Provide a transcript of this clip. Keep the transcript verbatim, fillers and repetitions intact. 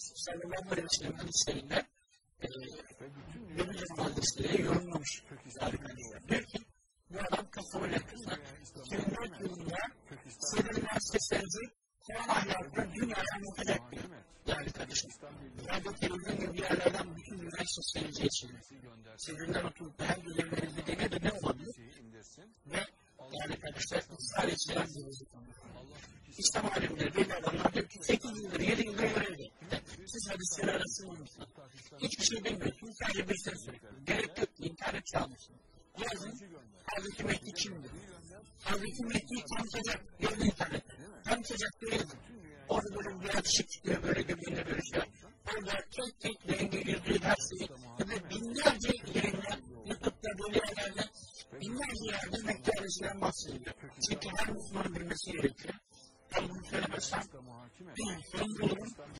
Sarılanlar Yönetim Mahallesi'ne yorumlamış. Belki bu adam kafayla kızlar. iki bin dört yılında Sırrı Üniversitesi'nin Kuran ahlakını dünyaya anlatacak bir değerli kardeşim. Radyo televizyon gibi yerlerden bütün üniversitesinize geçirir. Sizden oturup her günlerinizde dene de ne olabilir? Ve değerli kardeşler sadece şeyler görüyoruz. İslam alemleri belli adamlar diyor ki sekiz yıldır, yedi yıldır öğrendi. Siz hadisleri arasını unutun. Hiçbir şey bilmiyorsunuz, sadece bir şey söylüyorsunuz. Gerek yok ki internet çalmışsınız. Yazın, Hazreti Mehdi kimdir? Hazreti Mehdi'yi tanıtacak, yazın internet. Tanıtacak diye yazın. Orada böyle bir atışık çıkıyor, böyle göbeğinde böyle şey var. Orada tek tek rengi yüzüğü dersi. Ve binlerce yayınlar, YouTube'da böyle yerlerde, binlerce yerde Mehdi Aleyhisselam bahsediyor. Çünkü her Müslümanın bilmesi gerekiyor. Ben bunu söylemezsem, bir sorun bulurum.